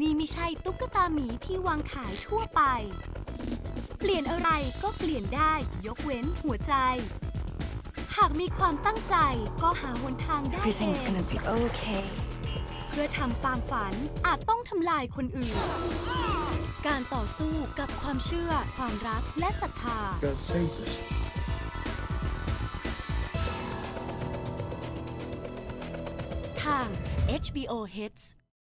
นี่ไม่ใช่ตุ๊กตาหมีที่วางขายทั่วไปเปลี่ยนอะไรก็เปลี่ยนได้ยกเว้นหัวใจหากมีความตั้งใจก็หาหนทางได้เองเพื่อทำตามฝันอาจต้องทำลายคนอื่นการต่อสู้กับความเชื่อความรักและศรัทธาทาง HBO Hits